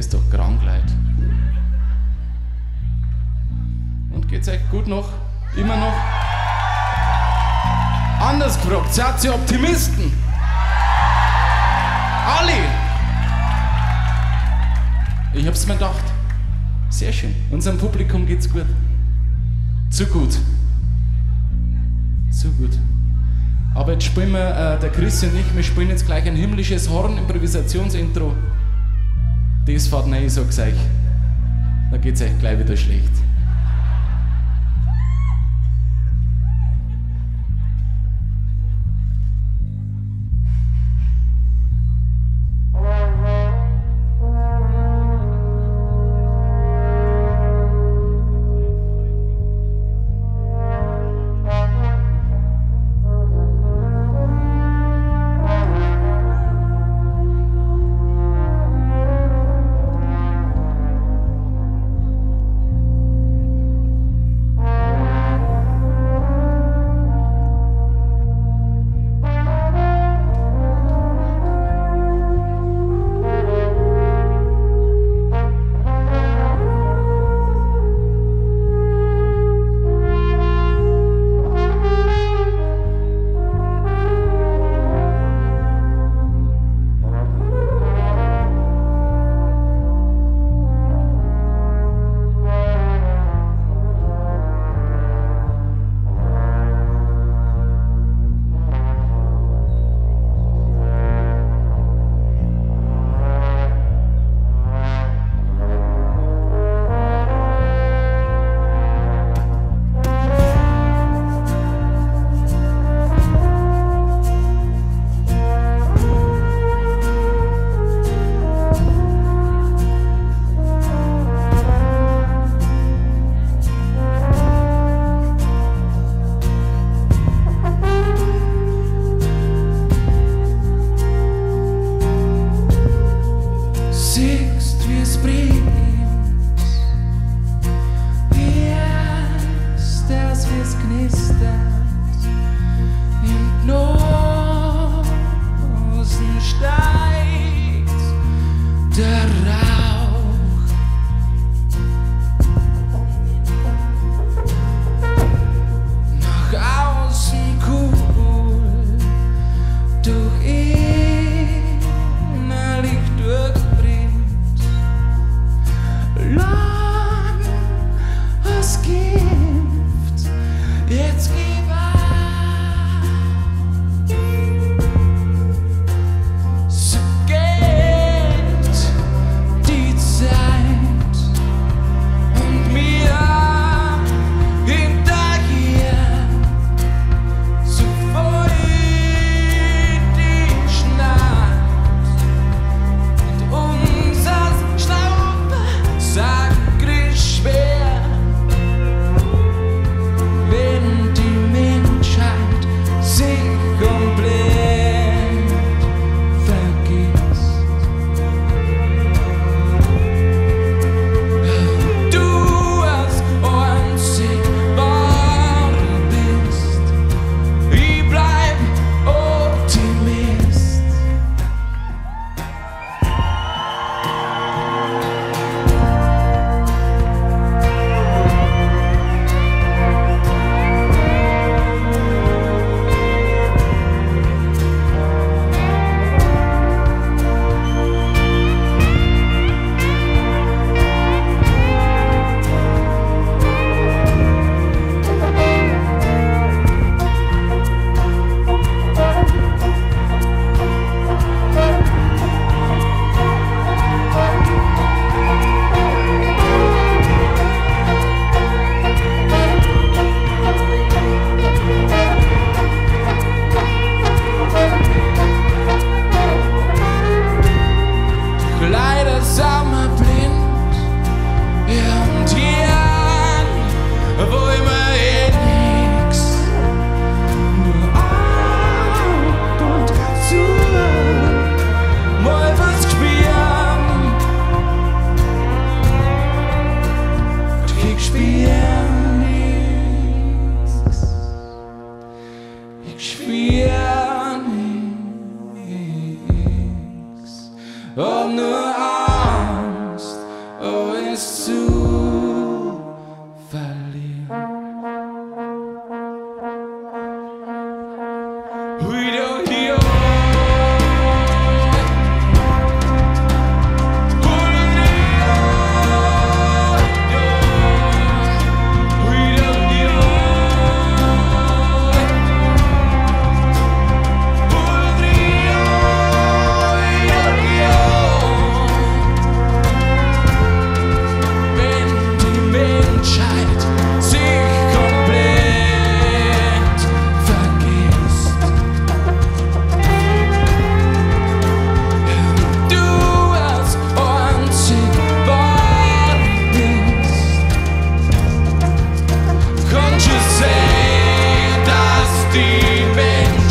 ist doch krank, Leute. Und geht's euch gut noch? Immer noch? Anders gefragt, seid ihr Optimisten? Alle! Ich hab's mir gedacht. Sehr schön. Unserem Publikum geht's gut. Zu gut. Zu gut. Aber jetzt spielen wir, der Chris und ich, wir spielen jetzt gleich ein himmlisches Horn, Improvisationsintro. Das fährt rein, ich sag's euch. Da geht's euch gleich wieder schlecht. Nur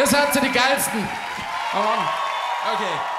Das hat sie die geilsten. Oh Mann. Okay.